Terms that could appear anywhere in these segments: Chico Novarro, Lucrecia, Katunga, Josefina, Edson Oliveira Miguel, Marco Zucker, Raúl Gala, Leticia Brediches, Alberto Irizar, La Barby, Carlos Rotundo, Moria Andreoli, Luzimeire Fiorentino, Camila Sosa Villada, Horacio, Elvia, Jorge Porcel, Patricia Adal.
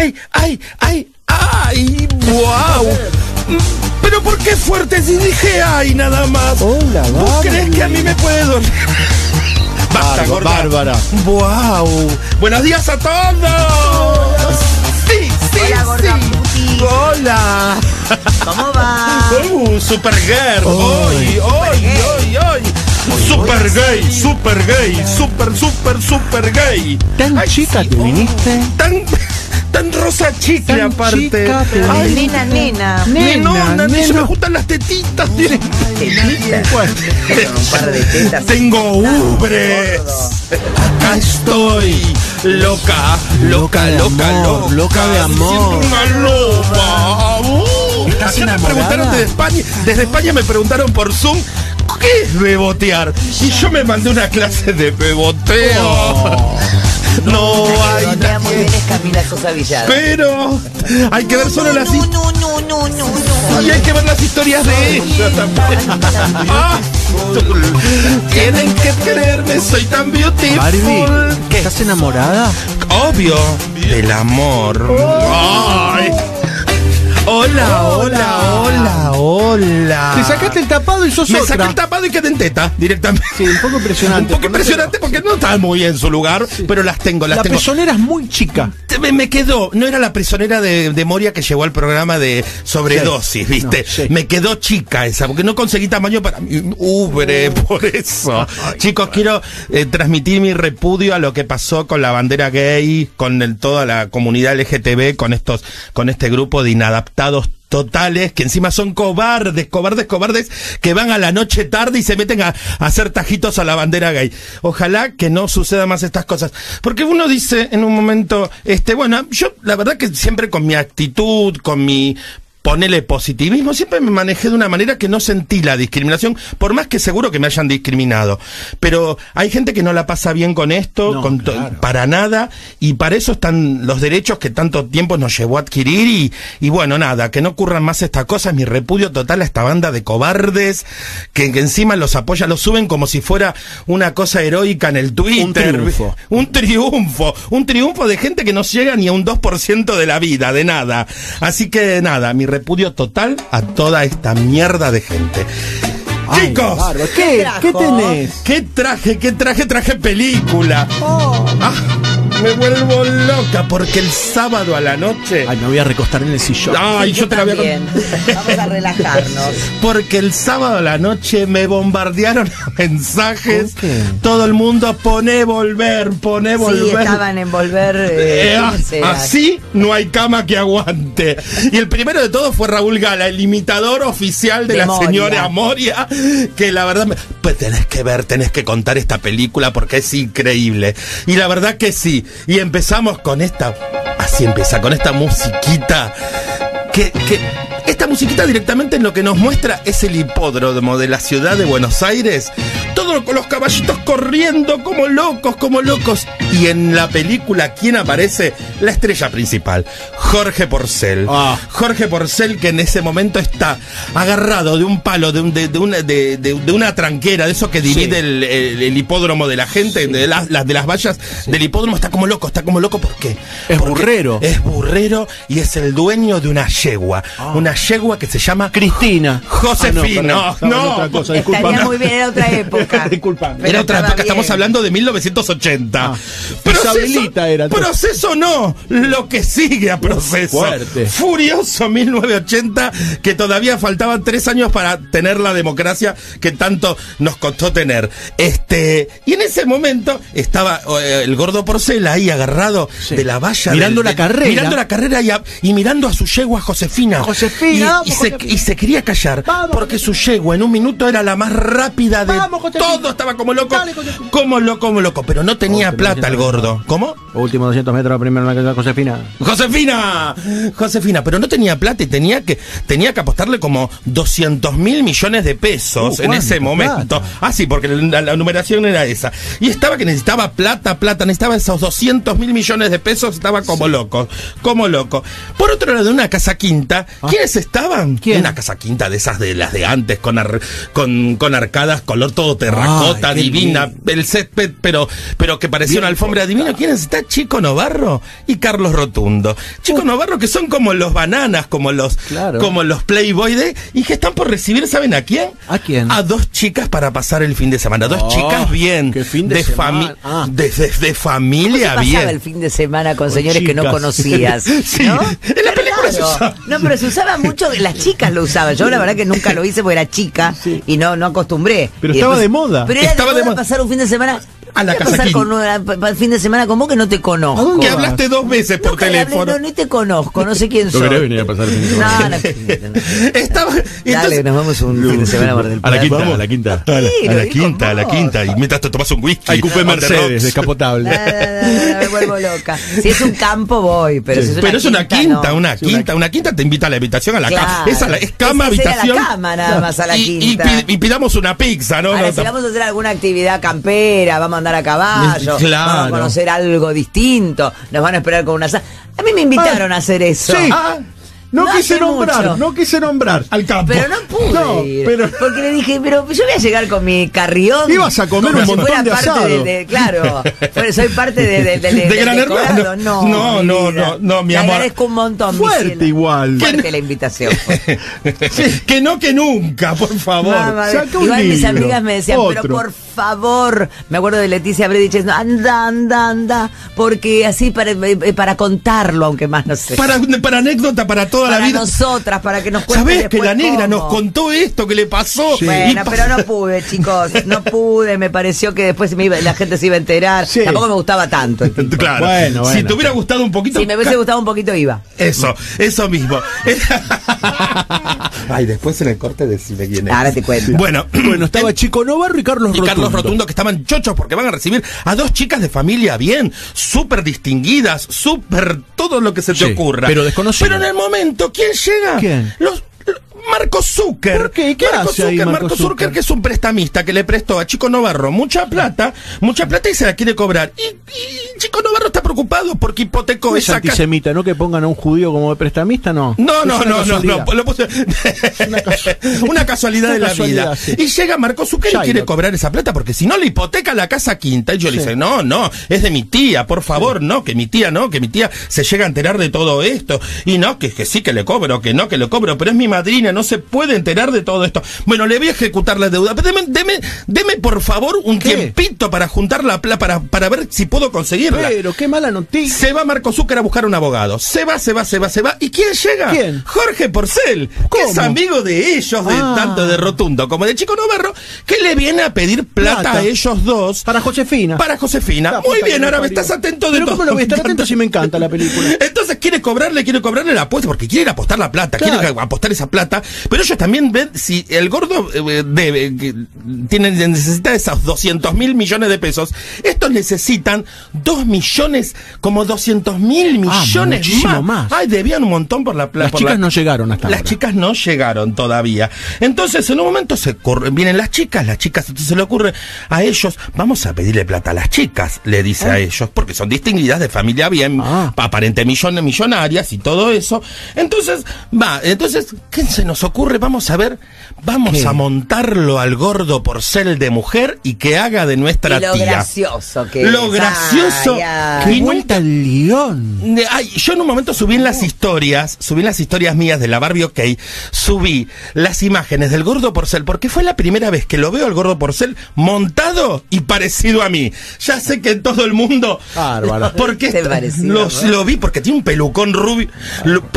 ¡Ay, ay, ay, ay! ¡Wow! ¿Pero por qué fuerte si dije ay nada más? Hola, ¿vos crees que a mí me puede doler? ¡Basta, gorda! ¡Bárbara! ¡Wow! ¡Buenos días a todos! ¡Sí, sí, hola, gorda, sí! ¡Hola! ¿Cómo va? ¡Supergirl! ¡Hoy, hoy, hoy, hoy! Super gay, super gay, super, super, super gay. Tan ay, chica sí, que viniste. Tan rosa chicle tan aparte. Chica, ay, nena, nena. Nena, se me gustan las tetitas. Tengo ubres. Acá estoy. Loca, loca, loca, loca, loca de amor. Una loba. Ayer me preguntaron desde España. Desde España me preguntaron por Zoom. ¿Qué es bebotear? Y yo me mandé una clase de beboteo. Oh, no hay nada. Muy bien, es Camila Sosa Villada. Pero hay que ver solo las historias. No. Y hay que ver las historias de ella también. Tienen que creerme, soy tan beautiful. Barbie, ¿estás enamorada? Obvio, del amor. Ay. Hola, hola, hola, hola. Te sacaste el tapado y sos otra. Me saqué el tapado y quedé en teta, directamente. Sí, un poco impresionante. Un poco impresionante porque no está muy en su lugar, sí, pero las tengo, las tengo. La presonera es muy chica. Me quedó, no era la presonera de Moria que llegó al programa de sobredosis, sí, ¿viste? No, sí. Me quedó chica esa, porque no conseguí tamaño para mi ubre, por eso. Ay, chicos, quiero transmitir mi repudio a lo que pasó con la bandera gay, con toda la comunidad LGTB, con este grupo de inadaptados totales, que encima son cobardes, que van a la noche tarde y se meten a hacer tajitos a la bandera gay. Ojalá que no suceda más estas cosas. Porque uno dice en un momento, bueno, yo la verdad que siempre con mi actitud, con mi ponele positivismo, siempre me manejé de una manera que no sentí la discriminación, por más que seguro que me hayan discriminado. Pero hay gente que no la pasa bien con esto, no, claro, para nada, y para eso están los derechos que tanto tiempo nos llevó a adquirir, y bueno, nada, que no ocurran más estas cosas, mi repudio total a esta banda de cobardes, que encima los apoya, los suben como si fuera una cosa heroica en el Twitter. Un triunfo de gente que no llega ni a un 2% de la vida, de nada. Así que nada, mi repudio total a toda esta mierda de gente. Ay, chicos, ¿Qué tenés? ¿Qué traje película. Oh. Ah, me vuelvo loca porque el sábado a la noche. Ay, me voy a recostar en el sillón. Ay, sí, yo te la voy a... Vamos a relajarnos. Porque el sábado a la noche me bombardearon mensajes. Okay. Todo el mundo pone volver. Sí, estaban en volver. Así no hay cama que aguante. Y el primero de todos fue Raúl Gala, el imitador oficial de la Moria, señora Moria, que la verdad, pues tenés que ver, tenés que contar esta película porque es increíble. Y la verdad que sí. Y empezamos con esta, así empieza, con esta musiquita que esta musiquita directamente en lo que nos muestra es el hipódromo de la ciudad de Buenos Aires, todo con los caballitos corriendo como locos, y en la película ¿quién aparece? La estrella principal, Jorge Porcel. Ah. Jorge Porcel, que en ese momento está agarrado de un palo, de una tranquera, de eso que divide, sí, el hipódromo de la gente, sí, de las vallas, sí, del hipódromo, está como loco, ¿por qué? Es burrero y es el dueño de una yegua. Ah. Una yegua que se llama Cristina. Josefina. Estaría muy bien, era otra época. Disculpa. Era otra época, estamos hablando de 1980. Ah. Proceso no, lo que sigue a Proceso. Fuerte. Furioso 1980, que todavía faltaban 3 años para tener la democracia que tanto nos costó tener. Y en ese momento estaba el gordo Porcel ahí agarrado, sí, de la valla. Mirando la carrera y mirando a su yegua Josefina. Y se quería callar, vamos, porque Josefina, su yegua en un minuto era la más rápida de todo. Estaba como loco, pero no tenía plata el gordo. ¿Cómo? Último 200 metros, primero en la Josefina. Josefina, pero no tenía plata y tenía que apostarle como 200.000 millones de pesos en ese momento. Plata. Ah, sí, porque la numeración era esa. Y estaba que necesitaba plata, necesitaba esos 200.000 millones de pesos, estaba como loco. Por otro lado, una casa quinta. ¿Quiénes estaban? Una casa quinta de esas de las de antes, con arcadas color todo terreno. terracota divina, el césped, pero que parecía una alfombra divina. ¿Quiénes está? Chico Novarro y Carlos Rotundo. Chico Novarro, que son como los bananas, como los playboy de, y que están por recibir, ¿saben a quién? ¿A quién? A dos chicas para pasar el fin de semana. Dos chicas bien. ¿Qué fin de semana? De familia bien. ¿Cómo se pasaba el fin de semana con señores que no conocías? Sí, ¿no? En la película se usaba. No, pero se usaba mucho, las chicas lo usaban. Yo la verdad que nunca lo hice porque era chica y no acostumbré. Pero estaba de moda. Pero era de moda pasar un fin de semana... A la casa el fin de semana con vos que no te conozco. ¿A dónde hablaste dos veces por teléfono? Hablé, no te conozco, no sé quién soy. No querés venir a pasar el fin de semana. Dale, nos vamos un fin de semana a la quinta, a la quinta. Y mientras te tomás un whisky. Hay cupé Mercedes, descapotable. Me vuelvo loca. Si es un campo voy, pero si es una quinta. Pero es una quinta te invita a la habitación, a la cama. Es cama, habitación. A la cama nada más, a la quinta. Y pidamos una pizza, ¿no? Si vamos a hacer alguna actividad campera, vamos a andar a caballo, vamos a conocer algo distinto, nos van a esperar con una... A mí me invitaron a hacer eso. Sí. Ah, no quise nombrar al campo. Pero no pude ir, porque le dije, pero yo voy a llegar con mi carrión. Ibas a comer un montón de asado. Claro, soy parte de Gran Hermano. No, mi amor. Te agradezco un montón. Fuerte igual. Fuerte la invitación. Que no que nunca, por favor. Igual mis amigas me decían, pero por favor, me acuerdo de Leticia Brediches diciendo, anda, porque así para contarlo, aunque más no sé. Para anécdota, para todo. Para la vida. Nosotras, para que nos cuente. ¿Sabés que la negra nos contó esto que le pasó? Sí. Bueno, pero no pude, chicos. No pude. Me pareció que después la gente se iba a enterar. Sí. Tampoco me gustaba tanto. Claro. Bueno, si te hubiera gustado un poquito. Si me hubiese gustado un poquito, iba. Eso mismo. Ay, después en el corte decime quién es. Ahora te cuento. Bueno, estaba Chico Novarro y Carlos Rotundo. Y Carlos Rotundo, que estaban chochos porque van a recibir a dos chicas de familia bien, súper distinguidas, súper todo lo que se te ocurra. Pero desconocido. Pero en el momento. ¿Quién llega? ¿Quién? Marco Zucker. ¿Por qué? ¿Qué hace ahí Marco Zucker, que es un prestamista que le prestó a Chico Novarro mucha plata y se la quiere cobrar. Y Chico Novarro está preocupado porque hipotecó esa casa. Es antisemita, ¿no? Que pongan a un judío como prestamista, ¿no? No. Lo puse... una casualidad de la vida. Sí. Y llega Marco Zucker y quiere cobrar esa plata porque si no le hipoteca la casa quinta. Y yo le dije, no, es de mi tía, por favor, que mi tía se llega a enterar de todo esto. Y no, que sí que le cobro, que no, que le cobro, pero es mi madrina, no se puede enterar de todo esto. Bueno, le voy a ejecutar la deuda. Pero deme por favor un tiempito para juntar la plata, para ver si puedo conseguirla. Pero qué mala noticia. Se va Marco Zucker a buscar un abogado. Se va. ¿Y quién llega? ¿Quién? Jorge Porcel, que es amigo de ellos, tanto de Rotundo como de Chico Novarro, que le viene a pedir plata a ellos dos. Para Josefina. Muy bien, ahora me estás atento de todo. Pero cómo lo voy a estar atento si me encanta la película. Entonces quiere cobrarle la apuesta, porque quiere ir a apostar la plata, quiere apostar esa plata, pero ellos también ven si el gordo necesita esos 200.000 millones de pesos. Estos necesitan 2 millones, como 200.000 millones más. Ay, debían un montón por la plata. Las chicas no llegaron hasta ahora. Las chicas no llegaron todavía. Entonces, en un momento vienen las chicas, entonces se le ocurre a ellos, vamos a pedirle plata a las chicas, le dice a ellos, porque son distinguidas, de familia bien, aparente millonarias y todo eso. Entonces, ¿qué se nos ocurre? Vamos a ver, a montarlo al gordo Porcel de mujer y que haga de nuestra tía. Lo gracioso que es. ¡Qué vuelta al león! Yo en un momento subí en las historias mías de la Barbie OK, subí las imágenes del gordo Porcel, porque fue la primera vez que lo veo al gordo Porcel montado y parecido a mí. Ya sé que todo el mundo... Bárbaro. Porque lo vi, porque tiene un pelucón rubio.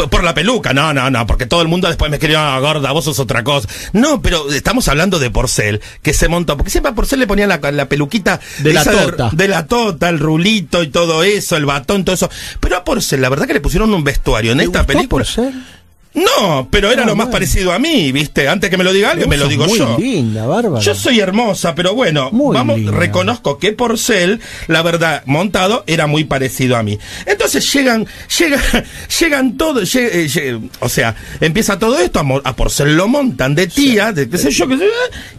Por la peluca, no, porque todo el mundo después me escribió, gorda, vos sos otra cosa. No, pero estamos hablando de Porcel, que se montó, porque siempre a Porcel le ponía la peluquita de la tota, el rulito y todo eso, el batón, todo eso. Pero a Porcel, la verdad que le pusieron un vestuario en esta película. ¿Porcel? No, pero era lo más parecido a mí, ¿viste? Antes que me lo diga alguien, me lo digo yo. Muy linda, Bárbara. Yo soy hermosa, pero bueno, reconozco que Porcel, la verdad, montado, era muy parecido a mí. Entonces llegan todos, o sea, empieza todo esto, a Porcel lo montan de tía, de qué sé yo,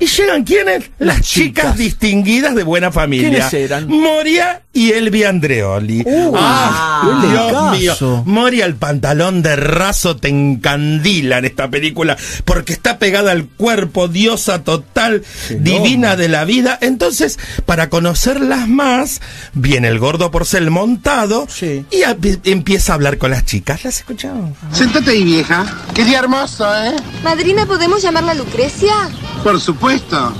y llegan, ¿quiénes? Las chicas distinguidas de buena familia. ¿Quiénes eran? Moria y Elvia Andreoli. Dios mío, Moria, el pantalón de raso te encandila en esta película porque está pegada al cuerpo, diosa total, divina de la vida. Entonces, para conocerlas más, viene el gordo Porcel montado y empieza a hablar con las chicas. ¿Las escuchamos? Séntate ahí, vieja. Qué día hermoso, ¿eh? Madrina, ¿podemos llamarla Lucrecia? Por supuesto.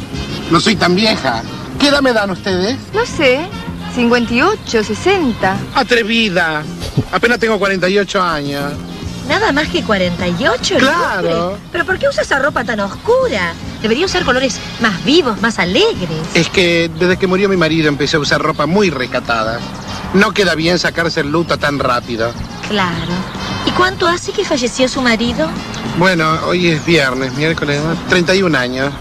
No soy tan vieja. ¿Qué edad me dan ustedes? No sé. 58, 60. Atrevida. Apenas tengo 48 años. ¿Nada más que 48? Claro. ¿Pero por qué usa esa ropa tan oscura? Debería usar colores más vivos, más alegres. Es que desde que murió mi marido empecé a usar ropa muy recatada. No queda bien sacarse el luto tan rápido. Claro. ¿Y cuánto hace que falleció su marido? Bueno, hoy es viernes, miércoles, ¿no? 31 años.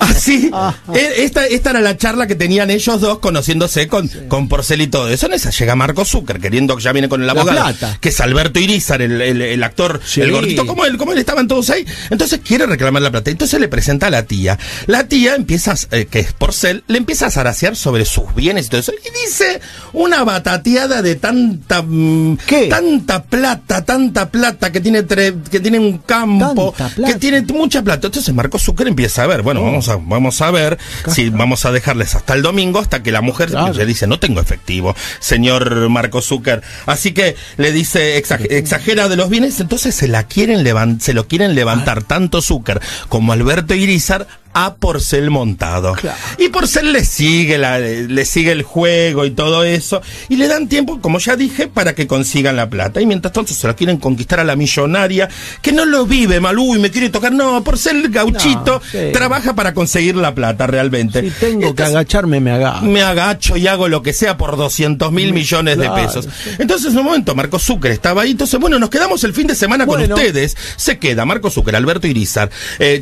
Así, esta era la charla que tenían ellos dos conociéndose con Porcel y todo eso. En esa llega Marco Zucker, queriendo que ya viene con el abogado, que es Alberto Irizar, el actor, el gordito, como él estaban todos ahí. Entonces quiere reclamar la plata. Entonces le presenta a la tía. La tía empieza, que es Porcel, le empieza a zarasear sobre sus bienes y todo eso. Y dice una batateada de tanta plata, que tiene un campo, que tiene mucha plata. Entonces Marco Zucker empieza a ver, bueno, vamos a ver si vamos a dejarles hasta el domingo, hasta que la mujer le dice, no tengo efectivo, señor Marco Zucker. Así que le dice, exagera de los bienes, entonces se lo quieren levantar tanto Zucker como Alberto Irizar a Porcel montado. Y Porcel le sigue el juego y todo eso, y le dan tiempo, como ya dije, para que consigan la plata. Y mientras tanto se la quieren conquistar a la millonaria, que no lo vive mal, y me quiere tocar. No, Porcel gauchito, trabaja para conseguir la plata realmente. Si tengo que agacharme, me agacho. Me agacho y hago lo que sea por 200 mil millones de pesos. Entonces en un momento Marco Zucker estaba ahí, entonces bueno, nos quedamos el fin de semana con ustedes. Se queda Marco Zucker, Alberto Irizar,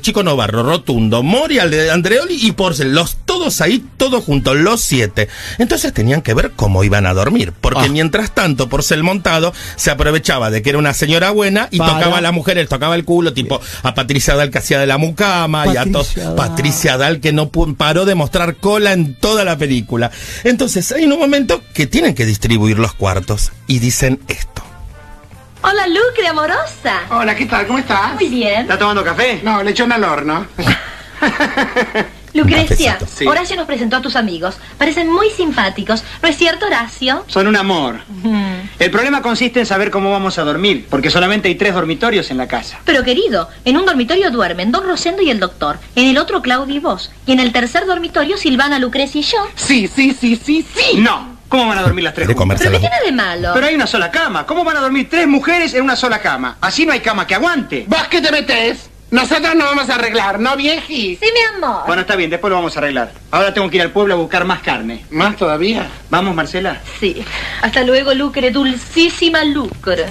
Chico Novarro, Rotundo, Moria Andreoli y Porcel, todos ahí, todos juntos, los 7. Entonces tenían que ver cómo iban a dormir, porque mientras tanto Porcel montado se aprovechaba de que era una señora buena y tocaba a las mujeres, tocaba el culo, tipo a Patricia Adal, que hacía de la mucama, y a todos. Patricia Adal, que no paró de mostrar cola en toda la película. Entonces hay un momento que tienen que distribuir los cuartos y dicen esto. Hola, Lucre, amorosa. Hola, ¿qué tal? ¿Cómo estás? Muy bien. ¿Estás tomando café? No, lechón al horno. Lucrecia, Horacio nos presentó a tus amigos. Parecen muy simpáticos, ¿no es cierto, Horacio? Son un amor. El problema consiste en saber cómo vamos a dormir, porque solamente hay 3 dormitorios en la casa. Pero querido, en un dormitorio duermen Don Rosendo y el doctor, en el otro Claudio y vos, y en el tercer dormitorio Silvana, Lucrecia y yo. Sí. No, ¿cómo van a dormir las 3 juntas? ¿Pero qué tiene de malo? Pero hay una sola cama, ¿cómo van a dormir 3 mujeres en una sola cama? Así no hay cama que aguante. ¿Vos qué te metés? Nosotros no vamos a arreglar, ¿no, vieji? Sí, mi amor. Bueno, está bien, después lo vamos a arreglar. Ahora tengo que ir al pueblo a buscar más carne. ¿Más todavía? ¿Vamos, Marcela? Sí. Hasta luego, Lucre, dulcísima Lucre.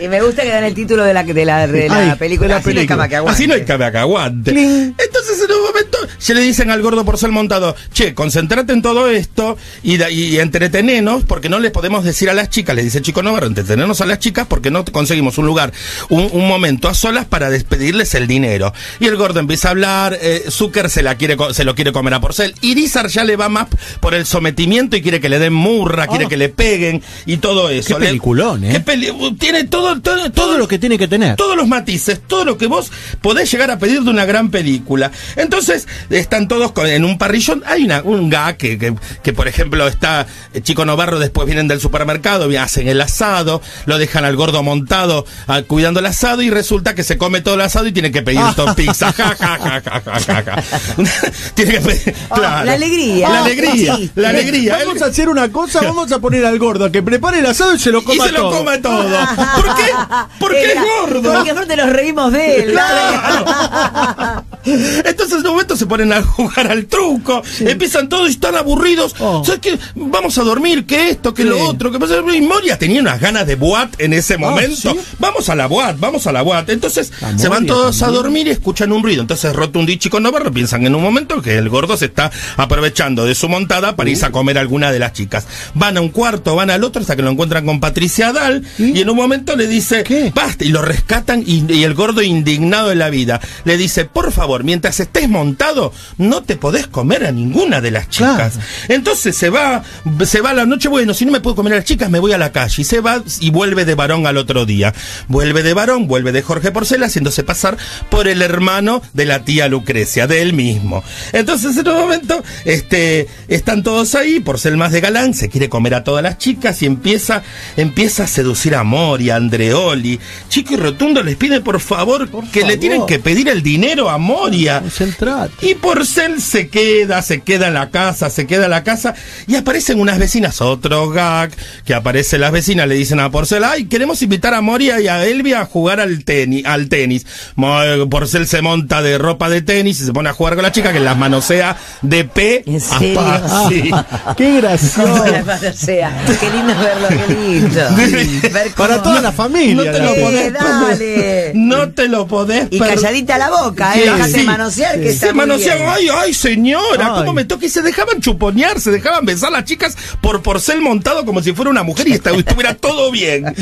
Y me gusta que dan el título de la película, pero no hay cama que aguante. Así no hay cama que aguante. Entonces en un momento se le dicen al gordo Porcel montado, che, concentrate en todo esto y entretenenos, porque no les podemos decir a las chicas, les dice Chico Novarro, entretenernos a las chicas porque no conseguimos un lugar, un momento a solas para despedirles el dinero. Y el gordo empieza a hablar, Zucker se lo quiere comer a Porcel, Irizar ya le va más por el sometimiento y quiere que le den murra, quiere que le peguen y todo eso. Qué peliculón, ¿eh? Tiene todo lo que tiene que tener. Todos los matices, todo lo que vos podés llegar a pedir de una gran película. Entonces, están todos en un parrillón. Hay un gag que por ejemplo, está Chico Novarro, después vienen del supermercado, hacen el asado, lo dejan al gordo montado cuidando el asado y resulta que se come todo el asado y tiene que pedir pizza. Tiene que pedir, claro. La alegría. La alegría. Sí. La alegría. Vamos a hacer una cosa, vamos a poner al gordo que prepare el asado y se lo coma todo. Todo. ¿Por qué? Porque es gordo. Porque aparte nos reímos de él. Claro. Entonces en un momento se ponen a jugar al truco, empiezan todos y están aburridos. ¿Sabes qué? Vamos a dormir, que esto, que lo otro, que pasa. Y Moria tenía unas ganas de boat en ese momento. Vamos a la boat. Entonces se van todos a dormir y escuchan un ruido. Entonces Rotundo y Chico Novarro piensan en un momento que el gordo se está aprovechando de su montada para irse a comer a alguna de las chicas. Van a un cuarto, van al otro, hasta que lo encuentran con Patricia Adal. Y en un momento le dice, basta, y lo rescatan, y el gordo indignado de la vida le dice, por favor, favor, mientras estés montado, no te podés comer a ninguna de las chicas. Claro. Entonces se va a la noche, bueno, si no me puedo comer a las chicas, me voy a la calle. Y se va y vuelve de varón al otro día. Vuelve de varón, vuelve de Jorge Porcel, haciéndose pasar por el hermano de la tía Lucrecia, de él mismo. Entonces, en un momento, están todos ahí, Porcel más de galán, se quiere comer a todas las chicas y empieza a seducir a Moria Andreoli. Chico y Rotundo les pide por favor, le tienen que pedir el dinero a Moria. Y Porcel se queda en la casa, y aparecen unas vecinas, otro gag, que aparecen las vecinas, le dicen a Porcel, ay, queremos invitar a Moria y a Elvia a jugar al tenis. Porcel se monta de ropa de tenis y se pone a jugar con la chica, que las manosea de pe a pa. Sí. ¡Qué gracioso! Qué lindo verlo, qué lindo. Ver cómo... Para toda la familia. No te lo podés y calladita la boca, dejate manosear, que está manosean, bien. Ay, señora, ay, cómo me toca. Y se dejaban chuponear, se dejaban besar las chicas por Porcel montado como si fuera una mujer y estuviera todo bien.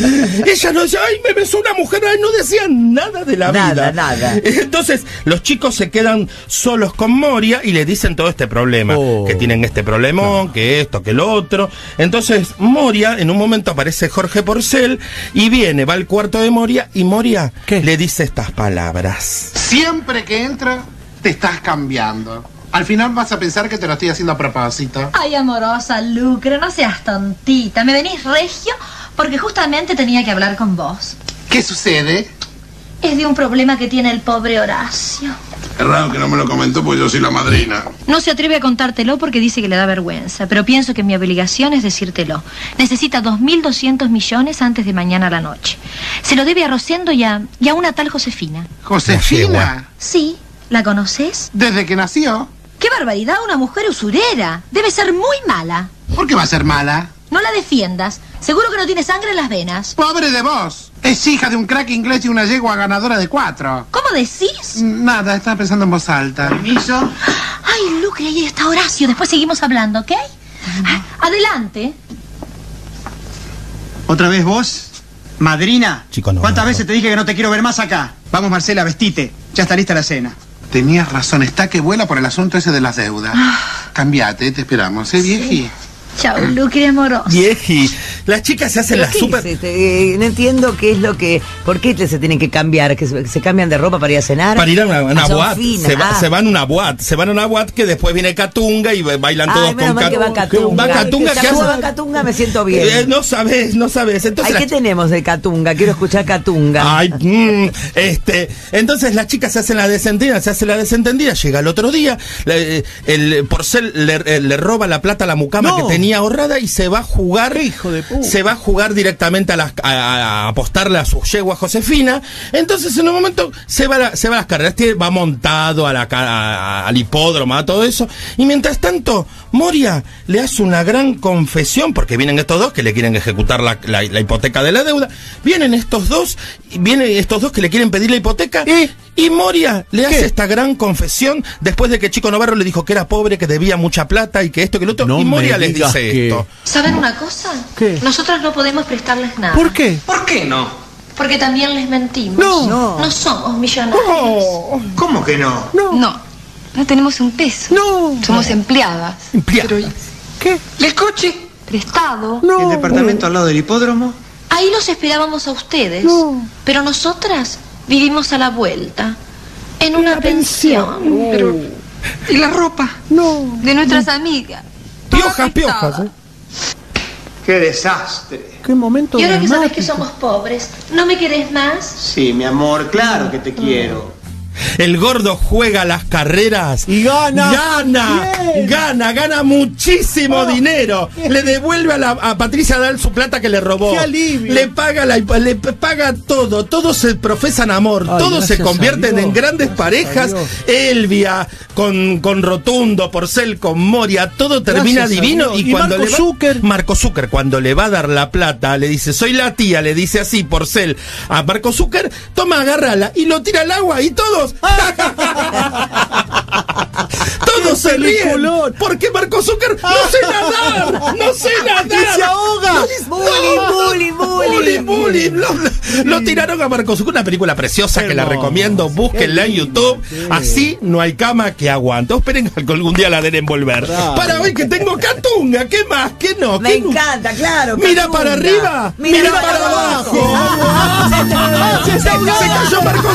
Ella no decía, ay, me besó una mujer, ay, no decían nada de la vida. Nada. Entonces, los chicos se quedan solos con Moria y le dicen todo este problema, que tienen este problemón, que esto, que lo otro. Entonces, Moria, en un momento aparece Jorge Porcel y va al cuarto de Moria y Moria le dice estas palabras. Siempre que entra, te estás cambiando. Al final vas a pensar que te lo estoy haciendo a propósito. Ay, amorosa Lucre, no seas tontita. Me venís regio porque justamente tenía que hablar con vos. ¿Qué sucede? Es de un problema que tiene el pobre Horacio. Es raro que no me lo comentó porque yo soy la madrina. No se atreve a contártelo porque dice que le da vergüenza, pero pienso que mi obligación es decírtelo. Necesita 2.200 millones antes de mañana a la noche. Se lo debe a Rosendo y a una tal Josefina. ¿Josefina? Sí, ¿la conoces? Desde que nació. ¡Qué barbaridad! Una mujer usurera. Debe ser muy mala. ¿Por qué va a ser mala? No la defiendas. Seguro que no tiene sangre en las venas. ¡Pobre de vos! Es hija de un crack inglés y una yegua ganadora de 4. ¿Cómo decís? Nada, estaba pensando en voz alta. ¿Permiso? Ay, Lucre, ahí está Horacio. Después seguimos hablando, ¿ok? Adelante. ¿Otra vez vos? Madrina. Chico, no. ¿Cuántas veces te dije que no te quiero ver más acá? Vamos, Marcela, vestite. Ya está lista la cena. Tenías razón. Está que vuela por el asunto ese de las deudas. Cambiate, te esperamos. ¿Eh, vieji? Sí. Chau, Lucre amoroso. Vieji. Las chicas se hacen las super... no entiendo qué es lo que... ¿Por qué se tienen que cambiar? ¿Que se cambian de ropa para ir a cenar? Para ir a una boat. Se van a una boat que después viene Katunga y bailan todos con Katunga. Va Katunga, me siento bien. No sabes. Entonces, ¿qué tenemos de Katunga? Quiero escuchar Katunga. Entonces las chicas se hacen la desentendida. Llega el otro día, el Porcel le roba la plata a la mucama que tenía ahorrada y se va a jugar, hijo de puta. Se va a jugar directamente a apostarle a su yegua Josefina. Entonces en un momento se va a las carreras, va montado al hipódromo, a todo eso. Y mientras tanto Moria le hace una gran confesión, porque vienen estos dos que le quieren ejecutar la hipoteca de la deuda. Vienen estos dos que le quieren pedir la hipoteca. Y Moria le hace esta gran confesión después de que Chico Novarro le dijo que era pobre, que debía mucha plata y que esto, que lo otro. No, y Moria les dice esto. ¿Saben una cosa? ¿Qué? Nosotros no podemos prestarles nada. ¿Por qué? ¿Por qué no? Porque también les mentimos. No somos millonarios. No. ¿Cómo que no? No tenemos un peso. No. Somos empleadas. Pero, ¿qué? ¿El coche? Prestado. No. ¿El departamento al lado del hipódromo? Ahí los esperábamos a ustedes. No. Pero nosotras... vivimos a la vuelta, en una pensión. Pero, ¿y la ropa? No. De nuestras amigas. Piojas. ¡Qué desastre! ¡Qué momento! Y ahora dramático. Que sabes que somos pobres, ¿no me querés más? Sí, mi amor, claro que te quiero. El gordo juega las carreras y gana muchísimo dinero. Le devuelve a Patricia Adal su plata que le robó. ¡Qué alivio! Le paga todo. Todos se profesan amor. Todos se convierten en grandes parejas. Elvia con Rotundo, Porcel con Moria. Todo termina divino. Y cuando Marco Zucker, cuando le va a dar la plata, le dice, soy la tía, le dice así Porcel a Marco Zucker, toma, agárrala, y lo tira al agua y todo. Todos se ríen porque Marco Zucker no sé nadar, y se ahoga. Bully. bullying. Sí. Lo tiraron a Marco Zucker, una película preciosa que la recomiendo. Búsquenla en YouTube. Sí. Así no hay cama que aguante. Esperen que algún día la den envolver. Claro. Para hoy que tengo Katunga. ¿Qué más? ¿Qué no? Me encanta, claro. Mira Katunga. Para arriba. Mira para abajo. Ah, se cayó Marco